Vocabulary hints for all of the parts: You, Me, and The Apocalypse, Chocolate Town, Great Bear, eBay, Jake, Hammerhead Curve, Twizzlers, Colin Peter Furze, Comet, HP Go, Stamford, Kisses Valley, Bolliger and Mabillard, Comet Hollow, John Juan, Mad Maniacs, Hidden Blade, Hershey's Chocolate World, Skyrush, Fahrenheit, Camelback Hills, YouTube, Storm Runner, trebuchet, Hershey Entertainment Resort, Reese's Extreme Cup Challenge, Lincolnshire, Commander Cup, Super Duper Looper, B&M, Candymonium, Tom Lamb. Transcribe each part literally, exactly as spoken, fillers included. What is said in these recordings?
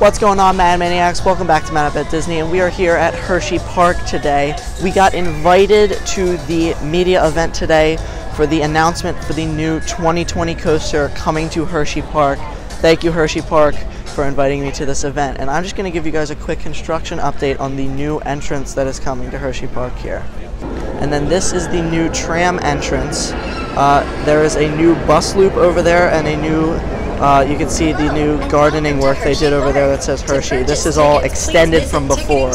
What's going on, Mad Maniacs? Welcome back to Mad Up at Disney, and we are here at Hershey Park today. We got invited to the media event today for the announcement for the new twenty twenty coaster coming to Hershey Park. Thank you, Hershey Park, for inviting me to this event, and I'm just going to give you guys a quick construction update on the new entrance that is coming to Hershey Park here. And then this is the new tram entrance. Uh, there is a new bus loop over there and a new Uh, you can see the new gardening work they did over there that says Hershey. This is all extended from before,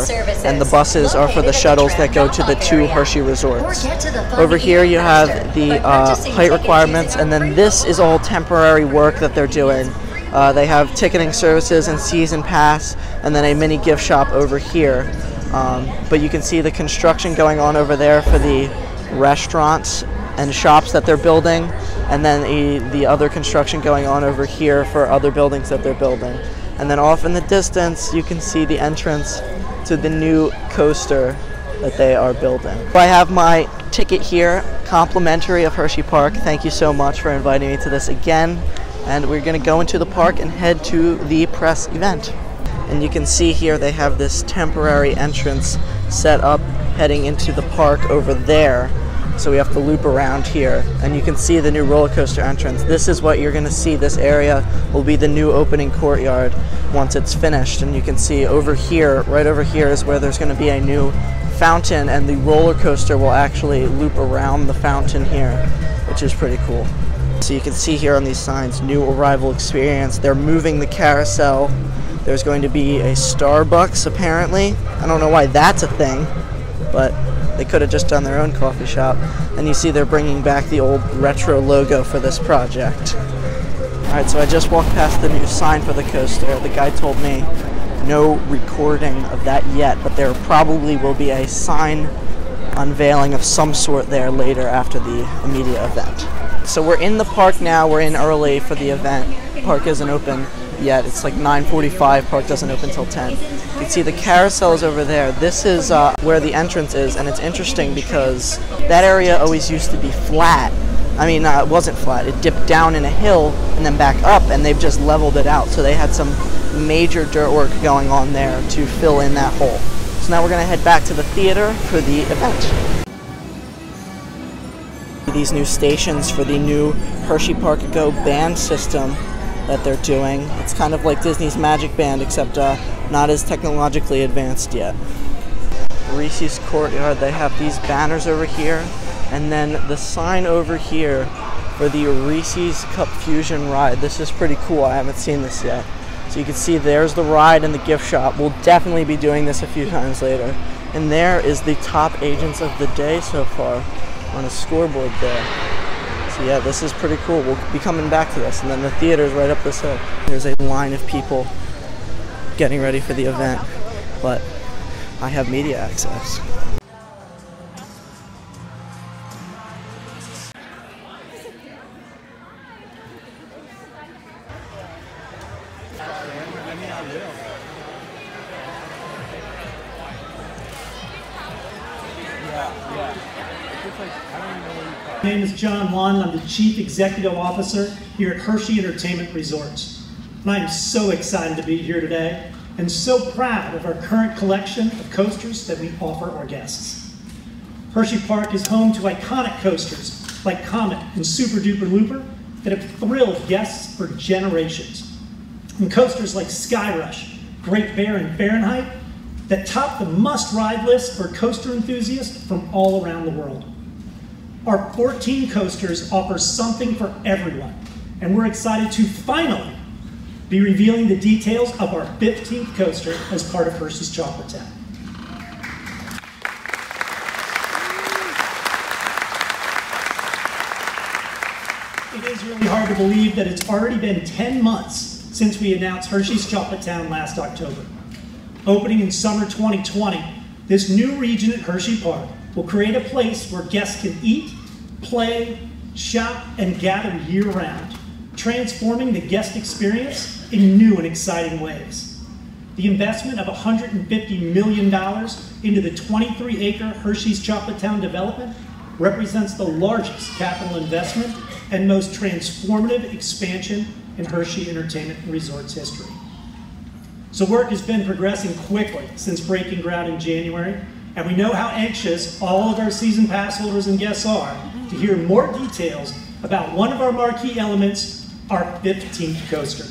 and the buses are for the shuttles that go to the two Hershey resorts. Over here you have the uh, height requirements, and then this is all temporary work that they're doing. Uh, they have ticketing services and season pass, and then a mini gift shop over here. Um, but you can see the construction going on over there for the restaurants and shops that they're building, and then the, the other construction going on over here for other buildings that they're building. And then off in the distance, you can see the entrance to the new coaster that they are building. I have my ticket here, complimentary of Hershey Park. Thank you so much for inviting me to this again. And we're gonna go into the park and head to the press event. And you can see here they have this temporary entrance set up heading into the park over there. So we have to loop around here, and you can see the new roller coaster entrance. This is what you're going to see. This area will be the new opening courtyard once it's finished, and you can see over here, right over here, is where there's going to be a new fountain, and the roller coaster will actually loop around the fountain here, which is pretty cool. So you can see here on these signs, new arrival experience. They're moving the carousel. There's going to be a Starbucks, apparently. I don't know why that's a thing, but they could have just done their own coffee shop. And you see they're bringing back the old retro logo for this project. Alright, so I just walked past the new sign for the coaster. The guy told me no recording of that yet, but there probably will be a sign unveiling of some sort there later after the media event. So we're in the park now. We're in early for the event. Park isn't open yet. It's like nine forty-five. Park doesn't open till ten. You can see the carousels over there. This is uh, where the entrance is, and it's interesting because that area always used to be flat. I mean, uh, it wasn't flat. It dipped down in a hill and then back up, and they've just leveled it out. So they had some major dirt work going on there to fill in that hole. So now we're going to head back to the theater for the event. These new stations for the new Hershey Park Go band system that they're doing. It's kind of like Disney's Magic Band, except uh, not as technologically advanced yet. Reese's Courtyard, they have these banners over here, and then the sign over here for the Reese's Cup Fusion ride. This is pretty cool, I haven't seen this yet. So you can see there's the ride and the gift shop. We'll definitely be doing this a few times later. And there is the top agents of the day so far on a scoreboard there. So yeah, this is pretty cool. We'll be coming back to this. And then the theater's right up this hill. There's a line of people getting ready for the event, but I have media access. My name is John Juan, and I'm the Chief Executive Officer here at Hershey Entertainment Resort. And I am so excited to be here today and so proud of our current collection of coasters that we offer our guests. Hershey Park is home to iconic coasters like Comet and Super Duper Looper that have thrilled guests for generations. And coasters like Skyrush, Great Bear, and Fahrenheit that top the must-ride list for coaster enthusiasts from all around the world. Our fourteen coasters offer something for everyone, and we're excited to finally be revealing the details of our fifteenth coaster as part of Hershey's Chocolate Town. It is really hard to believe that it's already been ten months since we announced Hershey's Chocolate Town last October. Opening in summer twenty twenty, this new region at Hershey Park will create a place where guests can eat, play, shop, and gather year-round, transforming the guest experience in new and exciting ways. The investment of one hundred fifty million dollars into the twenty-three acre Hershey's Chocolate Town development represents the largest capital investment and most transformative expansion in Hershey Entertainment Resort's history. So work has been progressing quickly since breaking ground in January, and we know how anxious all of our season pass holders and guests are to hear more details about one of our marquee elements, our fifteenth coaster.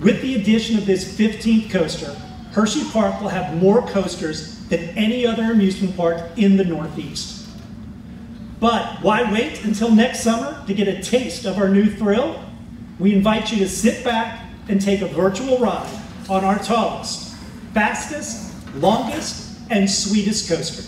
With the addition of this fifteenth coaster, Hershey Park will have more coasters than any other amusement park in the Northeast. But why wait until next summer to get a taste of our new thrill? We invite you to sit back and take a virtual ride on our tallest, fastest, longest, and sweetest coaster.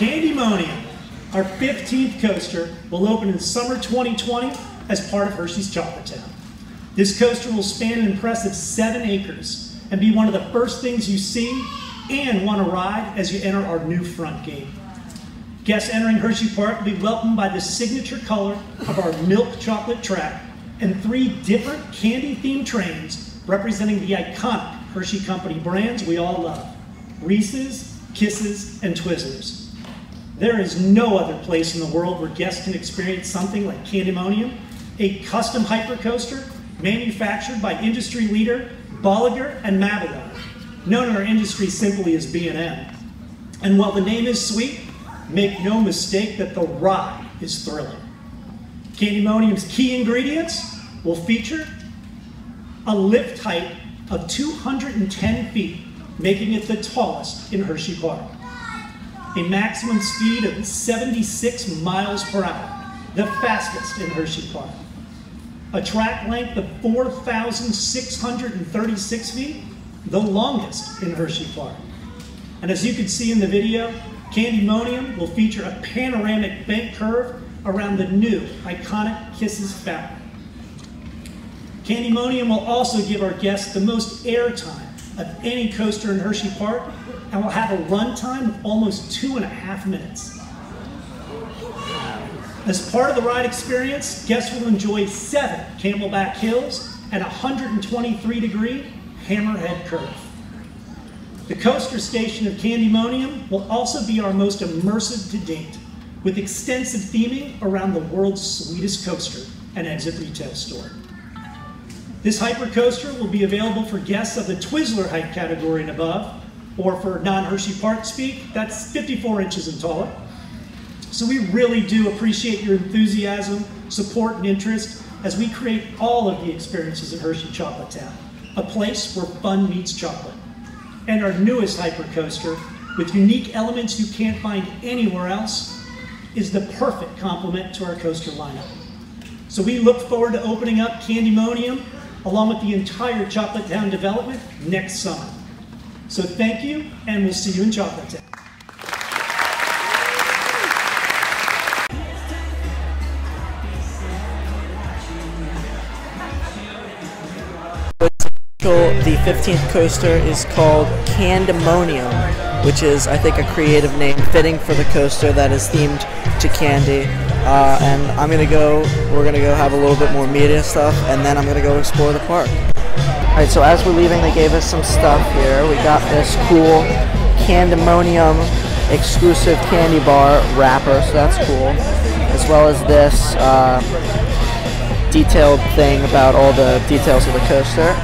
Candymonium, our fifteenth coaster, will open in summer twenty twenty as part of Hershey's Chocolate Town. This coaster will span an impressive seven acres and be one of the first things you see and want to ride as you enter our new front gate. Guests entering Hershey Park will be welcomed by the signature color of our milk chocolate track and three different candy-themed trains representing the iconic Hershey Company brands we all love, Reese's, Kisses, and Twizzlers. There is no other place in the world where guests can experience something like Candymonium, a custom hypercoaster manufactured by industry leader Bolliger and Mabillard, known in our industry simply as B and M. And while the name is sweet, make no mistake that the ride is thrilling. Candymonium's key ingredients will feature a lift height of two hundred ten feet, making it the tallest in Hershey Park. A maximum speed of seventy-six miles per hour, the fastest in Hershey Park. A track length of four thousand six hundred thirty-six feet, the longest in Hershey Park. And as you can see in the video, Candymonium will feature a panoramic bent curve around the new iconic Kisses Valley. Candymonium will also give our guests the most airtime of any coaster in Hershey Park, and we'll have a runtime of almost two and a half minutes. As part of the ride experience, guests will enjoy seven Camelback Hills and a one hundred twenty-three degree Hammerhead Curve. The coaster station of Candymonium will also be our most immersive to date, with extensive theming around the world's sweetest coaster and exit retail store. This hypercoaster will be available for guests of the Twizzler height category and above, or for non-Hershey Park speak, that's fifty-four inches and taller. So we really do appreciate your enthusiasm, support, and interest as we create all of the experiences at Hershey Chocolate Town, a place where fun meets chocolate. And our newest hypercoaster, with unique elements you can't find anywhere else, is the perfect complement to our coaster lineup. So we look forward to opening up Candymonium along with the entire Chocolate Town development next summer. So thank you, and we'll see you in Chocolate Town. The fifteenth coaster is called Candymonium, which is, I think, a creative name fitting for the coaster that is themed to candy. Uh, and I'm gonna go, we're gonna go have a little bit more media stuff, and then I'm gonna go explore the park. Alright, so as we're leaving, they gave us some stuff here. We got this cool Candymonium exclusive candy bar wrapper, so that's cool. As well as this uh, detailed thing about all the details of the coaster.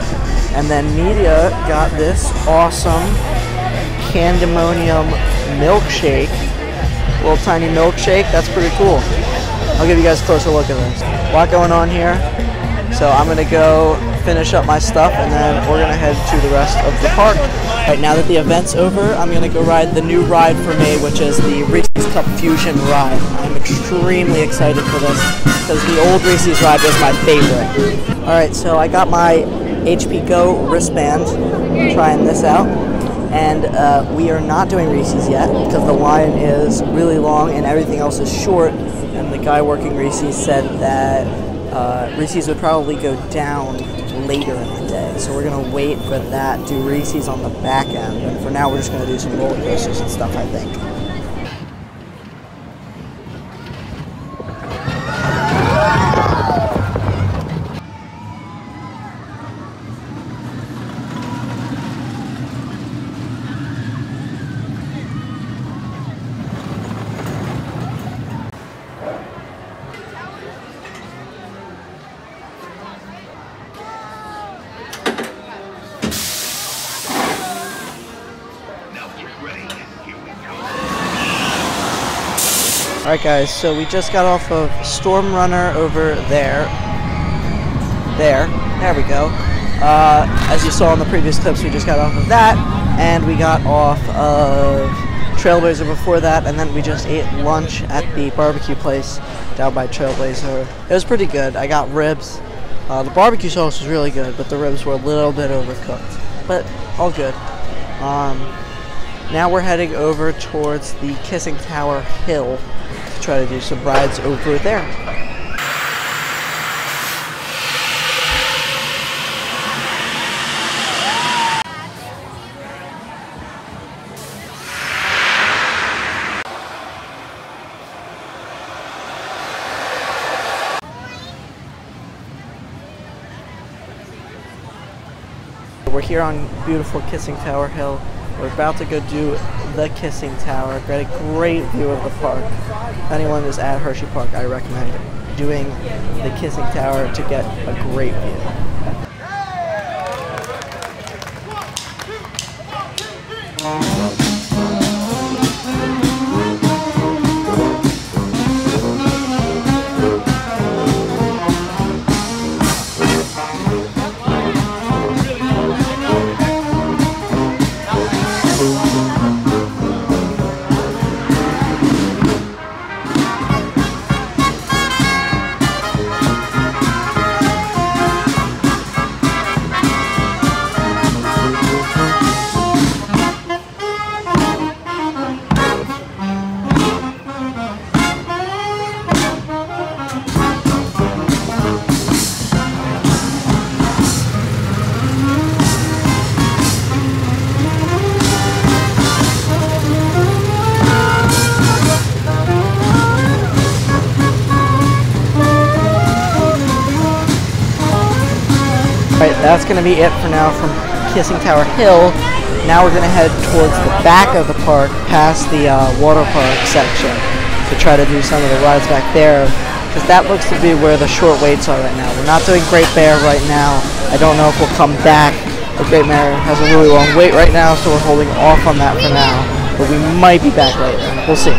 And then Media got this awesome Candymonium milkshake. Little tiny milkshake, that's pretty cool. I'll give you guys a closer look at this. A lot going on here. So I'm gonna go finish up my stuff and then we're gonna head to the rest of the park. Alright, now that the event's over, I'm gonna go ride the new ride for me, which is the Reese's Cup Fusion ride. I'm extremely excited for this because the old Reese's ride was my favorite. Alright, so I got my H P Go wristband, trying this out, and uh, we are not doing Reese's yet because the line is really long and everything else is short, and the guy working Reese's said that uh, Reese's would probably go down later in the day, so we're going to wait for that, do Reese's on the back end, and for now we're just going to do some roller coasters and stuff, I think. Alright guys, so we just got off of Storm Runner over there. There. There we go. Uh, as you saw in the previous clips, we just got off of that, and we got off of Trailblazer before that, and then we just ate lunch at the barbecue place down by Trailblazer. It was pretty good. I got ribs. Uh, the barbecue sauce was really good, but the ribs were a little bit overcooked. But, all good. Um, now we're heading over towards the Kissing Tower Hill. Try to do some rides over there. We're here on beautiful Kissing Tower Hill. We're about to go do the Kissing Tower. Got a great view of the park. If anyone is at Hershey Park, I recommend doing the Kissing Tower to get a great view. That's going to be it for now from Kissing Tower Hill. Now we're going to head towards the back of the park, past the uh, water park section, to try to do some of the rides back there, because that looks to be where the short waits are right now. We're not doing Great Bear right now. I don't know if we'll come back. The Great Bear has a really long wait right now, so we're holding off on that for now. But we might be back later. We'll see.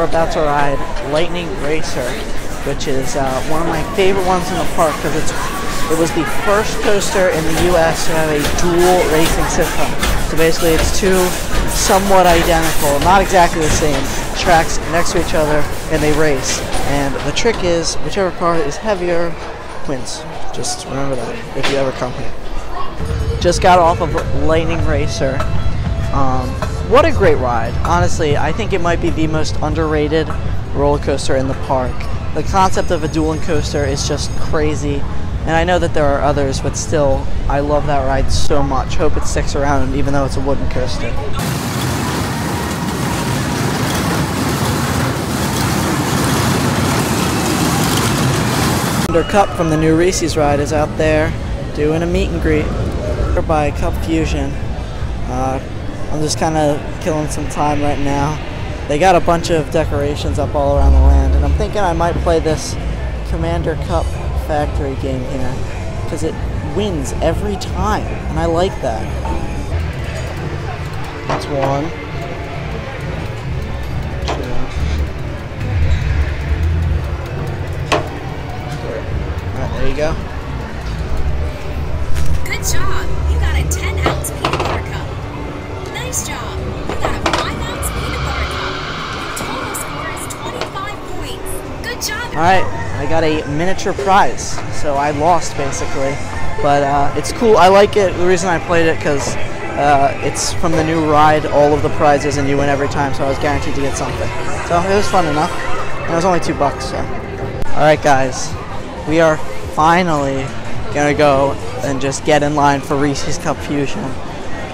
we're about to ride Lightning Racer, which is uh, one of my favorite ones in the park because it's it was the first coaster in the U S to have a dual racing system. So basically, it's two somewhat identical, not exactly the same, tracks next to each other, and they race. And the trick is, whichever car is heavier wins. Just remember that if you ever come here. Just got off of Lightning Racer. Um, what a great ride. Honestly, I think it might be the most underrated roller coaster in the park. The concept of a dueling coaster is just crazy, and I know that there are others, but still, I love that ride so much. Hope it sticks around, even though it's a wooden coaster. Commander Cup from the new Reese's ride is out there doing a meet and greet by Cup Fusion. Uh, I'm just kind of killing some time right now. They got a bunch of decorations up all around the land, and I'm thinking I might play this Commander Cup factory game here because it wins every time, and I like that. That's one. Two. Alright, there you go. Good job! You got a ten ounce peanut butter cup. Nice job! You got a five ounce peanut butter cup. Your total score is twenty-five points. Good job! Alright, I got a miniature prize, so I lost basically. But uh, it's cool, I like it. The reason I played it because uh, it's from the new ride, all of the prizes, and you win every time, so I was guaranteed to get something. So it was fun enough, and it was only two bucks, so. Alright guys, we are finally gonna go and just get in line for Reese's Cup Fusion,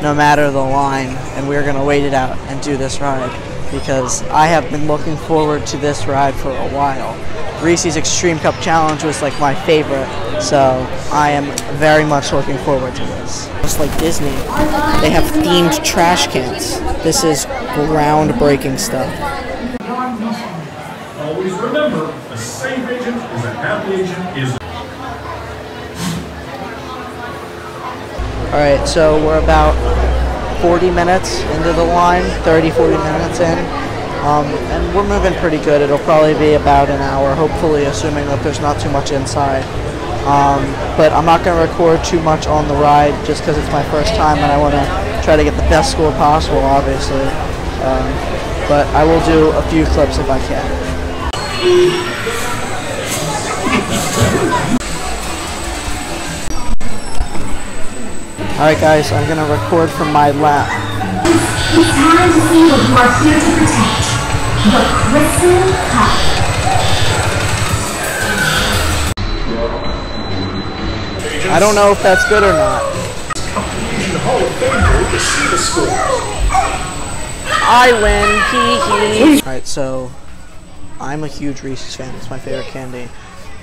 no matter the line, and we're gonna wait it out and do this ride because I have been looking forward to this ride for a while. Reese's Extreme Cup Challenge was like my favorite, so I am very much looking forward to this. Just like Disney, they have themed trash cans. This is groundbreaking stuff. Always remember, a safe agent is a happy agent is. Alright, so we're about forty minutes into the line, thirty, forty minutes in, um, and we're moving pretty good. It'll probably be about an hour, hopefully, assuming that there's not too much inside. Um, but I'm not going to record too much on the ride just because it's my first time and I want to try to get the best score possible, obviously. Um, but I will do a few clips if I can. Alright guys, I'm going to record from my lap. It's time to see what you are here to protect. The Kissing Tower. I don't know if that's good or not. I win, hee hee. Alright, so I'm a huge Reese's fan. It's my favorite candy.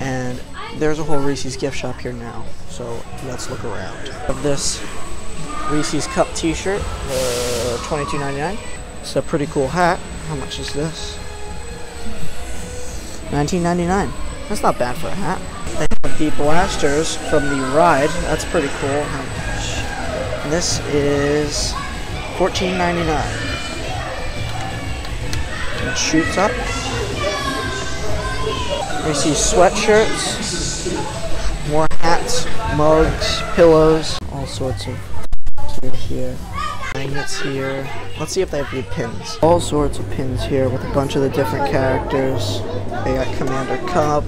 And there's a whole Reese's gift shop here now, so let's look around. Of this Reese's Cup t-shirt, uh, twenty-two ninety-nine. It's a pretty cool hat. How much is this? nineteen ninety-nine. That's not bad for a hat. They have the blasters from the ride. That's pretty cool. How much? And this is fourteen ninety-nine. It shoots up. Reese's sweatshirts, more hats, mugs, pillows, all sorts of gear here, magnets here. Let's see if they have any pins. All sorts of pins here with a bunch of the different characters. They got Commander Cup,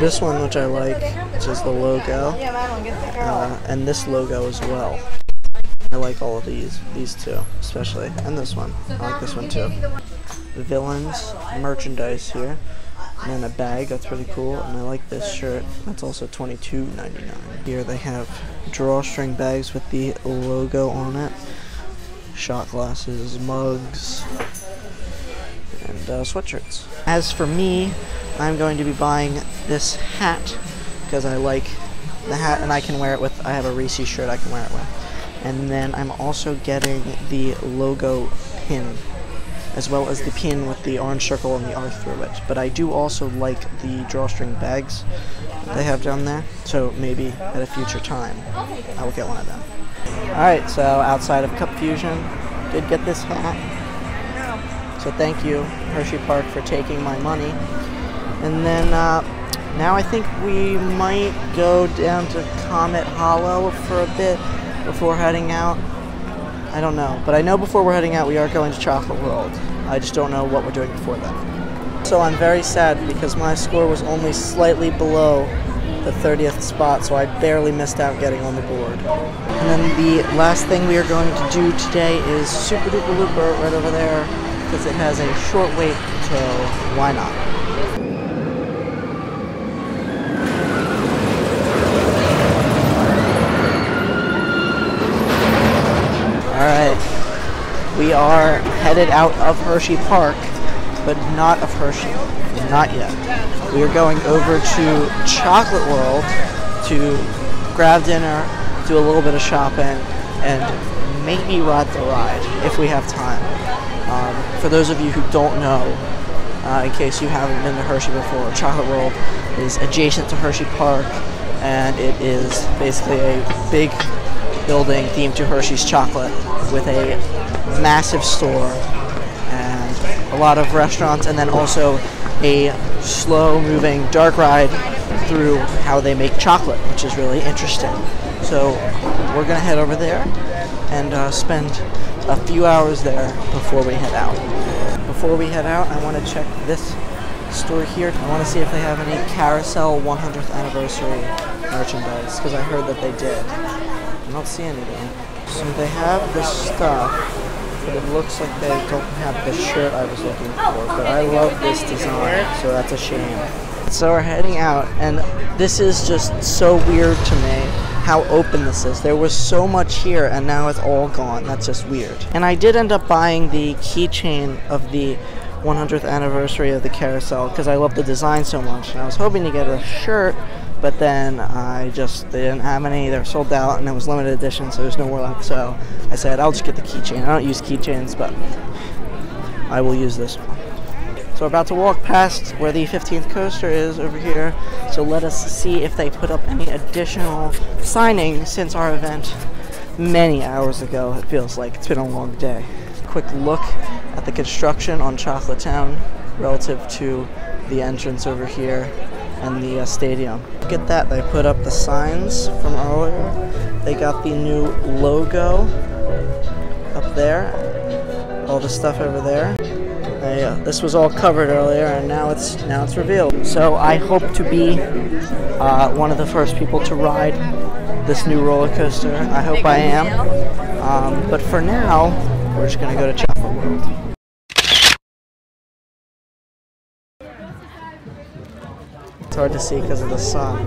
this one which I like, which is the logo, uh, and this logo as well. I like all of these, these two especially, and this one. I like this one too. The villains, merchandise here. And a bag, that's really cool, and I like this shirt, that's also twenty-two ninety-nine. Here they have drawstring bags with the logo on it, shot glasses, mugs, and uh, sweatshirts. As for me, I'm going to be buying this hat, because I like the hat and I can wear it with, I have a Reese's shirt I can wear it with. And then I'm also getting the logo pin, as well as the pin with the orange circle and the R through it. But I do also like the drawstring bags that they have down there, so maybe at a future time I will get one of them. Alright, so outside of Cup Fusion, did get this hat. So thank you, Hershey Park, for taking my money. And then uh, now I think we might go down to Comet Hollow for a bit before heading out. I don't know, but I know before we're heading out we are going to Chocolate World. I just don't know what we're doing before that. So I'm very sad because my score was only slightly below the thirtieth spot, so I barely missed out getting on the board. And then the last thing we are going to do today is Super Duper Looper right over there, because it has a short wait, so why not? Alright, we are headed out of Hershey Park, but not of Hershey. Not yet. We are going over to Chocolate World to grab dinner, do a little bit of shopping, and maybe ride the ride if we have time. Um, for those of you who don't know, uh, in case you haven't been to Hershey before, Chocolate World is adjacent to Hershey Park, and it is basically a big building themed to Hershey's chocolate with a massive store and a lot of restaurants, and then also a slow-moving dark ride through how they make chocolate, which is really interesting. So we're gonna head over there and uh, spend a few hours there before we head out. Before we head out, I want to check this store here. I want to see if they have any Carousel one hundredth Anniversary merchandise, because I heard that they did. I don't see anything. So they have this stuff, but it looks like they don't have the shirt I was looking for, but I love this design, so that's a shame. So we're heading out, and this is just so weird to me, how open this is. There was so much here, and now it's all gone. That's just weird. And I did end up buying the keychain of the one hundredth anniversary of the carousel, because I love the design so much, and I was hoping to get a shirt, but then I just, they didn't have any, they were sold out, and it was limited edition, so there's no more left, so I said, I'll just get the keychain. I don't use keychains, but I will use this one. So we're about to walk past where the fifteenth coaster is over here, so let us see if they put up any additional signing since our event many hours ago. It feels like it's been a long day. Quick look at the construction on Chocolate Town relative to the entrance over here and the uh, stadium. Look at that, they put up the signs from earlier. They got the new logo up there, all the stuff over there. They, uh, this was all covered earlier, and now it's now it's revealed. So I hope to be uh, one of the first people to ride this new roller coaster. I hope I am, um, but for now, we're just gonna go to Chocolate World. It's hard to see because of the sun,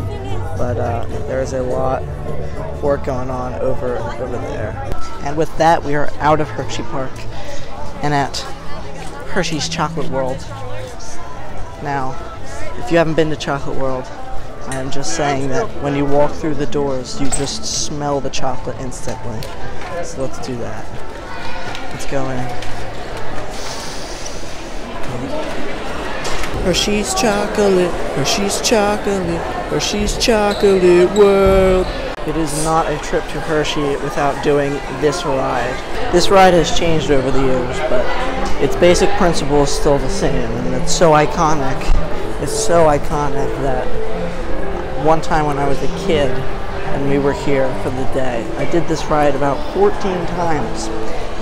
but uh, there's a lot of work going on over, over there. And with that, we are out of Hershey Park and at Hershey's Chocolate World. Now, if you haven't been to Chocolate World, I am just saying that when you walk through the doors, you just smell the chocolate instantly. So let's do that. Let's go in. Hershey's Chocolate, Hershey's Chocolate, Hershey's Chocolate World. It is not a trip to Hershey without doing this ride. This ride has changed over the years, but its basic principle is still the same, and it's so iconic. It's so iconic that one time when I was a kid and we were here for the day, I did this ride about fourteen times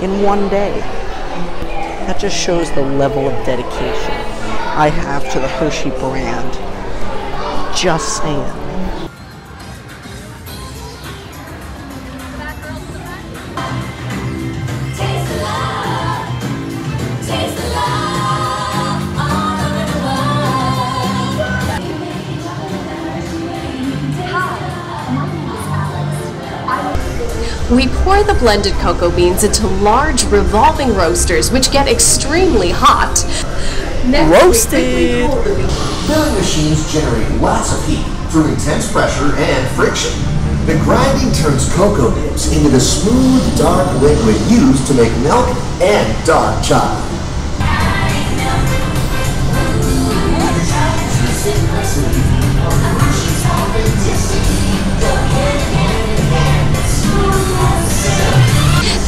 in one day. That just shows the level of dedication I have to the Hershey brand. Just saying. Taste the love, taste the love all over the world. We pour the blended cocoa beans into large revolving roasters, which get extremely hot. Next roasted! Filling machines generate lots of heat through intense pressure and friction. The grinding turns cocoa nibs into the smooth, dark liquid used to make milk and dark chocolate.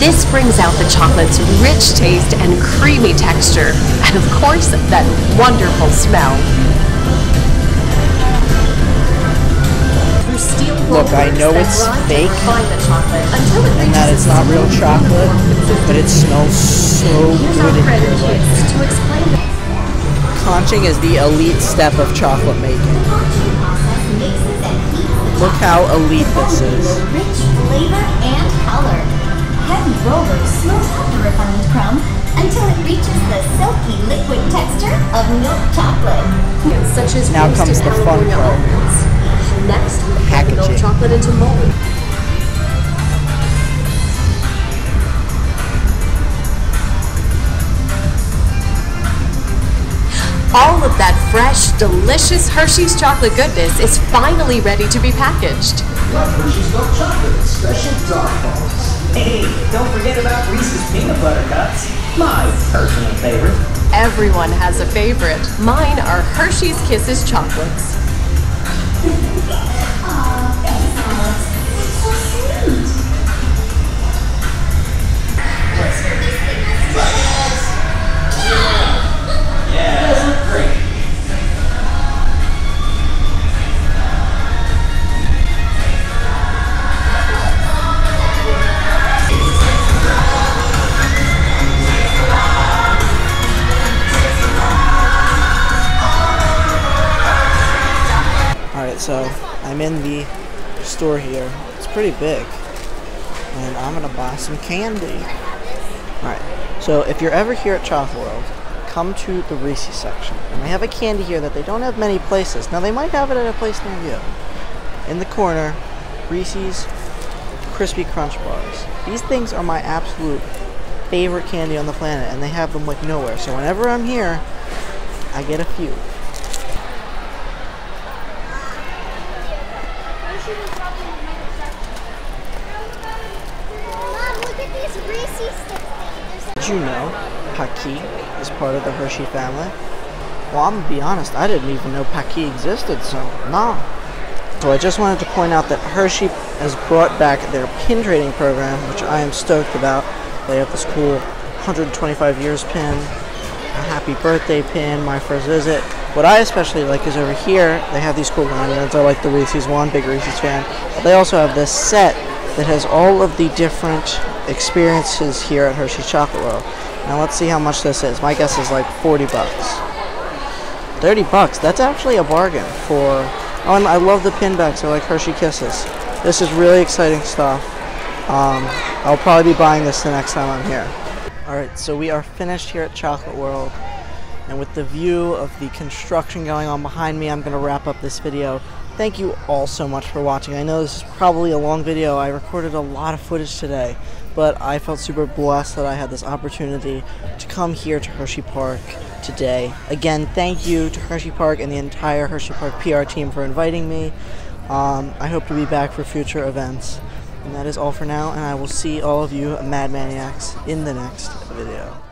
This brings out the chocolate's rich taste and creamy texture, and of course, that wonderful smell. Look, I know it's fake, and that it's not real chocolate, but it smells so good in here. Like, conching is the elite step of chocolate making. Look how elite this is. Rich flavor and color. Heavy roller smooths out the refined crumb until it reaches the silky liquid texture of milk chocolate. Such as now comes the fun part. Next, pack milk chocolate into mold. All of that fresh, delicious Hershey's chocolate goodness is finally ready to be packaged. Love Hershey's milk chocolate, special dark balls. Hey, don't forget about Reese's peanut butter cups, my personal favorite. Everyone has a favorite. Mine are Hershey's Kisses chocolates. Aw, that's so sweet. What's your favorite? Yeah. Yeah. So I'm in the store here. It's pretty big, and I'm gonna buy some candy. All right. So if you're ever here at Chocolate World, come to the Reese's section, and they have a candy here that they don't have many places. Now they might have it at a place near you. In the corner, Reese's Crispy Crunch Bars. These things are my absolute favorite candy on the planet, and they have them like nowhere. So whenever I'm here, I get a few. Did you know Paki is part of the Hershey family? Well, I'm gonna be honest, I didn't even know Paki existed, so no. So I just wanted to point out that Hershey has brought back their pin trading program, which I am stoked about. They have this cool one hundred twenty-five years pin, a happy birthday pin, my first visit. What I especially like is over here, they have these cool ornaments. I like the Reese's one, big Reese's fan. But they also have this set that has all of the different experiences here at Hershey's Chocolate World. Now let's see how much this is. My guess is like forty bucks. thirty bucks, that's actually a bargain for... Oh, and I love the pin backs, I like Hershey Kisses. This is really exciting stuff. Um, I'll probably be buying this the next time I'm here. Alright, so we are finished here at Chocolate World. And with the view of the construction going on behind me, I'm going to wrap up this video. Thank you all so much for watching. I know this is probably a long video. I recorded a lot of footage today, but I felt super blessed that I had this opportunity to come here to Hershey Park today. Again, thank you to Hershey Park and the entire Hershey Park P R team for inviting me. Um, I hope to be back for future events. And that is all for now, and I will see all of you Mad Maniacs in the next video.